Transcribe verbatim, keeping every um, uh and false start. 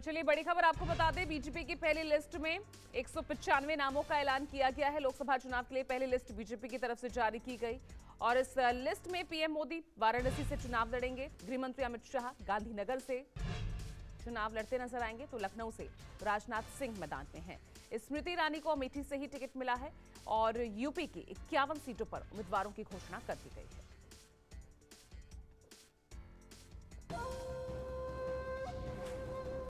और चलिए बड़ी खबर आपको बता दें, बीजेपी की पहली लिस्ट में एक सौ पचानवे नामों का ऐलान किया गया है। लोकसभा चुनाव के लिए पहली लिस्ट बीजेपी की तरफ से जारी की गई और इस लिस्ट में पीएम मोदी वाराणसी से चुनाव लड़ेंगे, गृहमंत्री अमित शाह गांधीनगर से चुनाव लड़ते नजर आएंगे, तो लखनऊ से राजनाथ सिंह मैदान में हैं। स्मृति ईरानी को अमेठी से ही टिकट मिला है और यूपी की इक्यावन सीटों पर उम्मीदवारों की घोषणा कर दी गई है।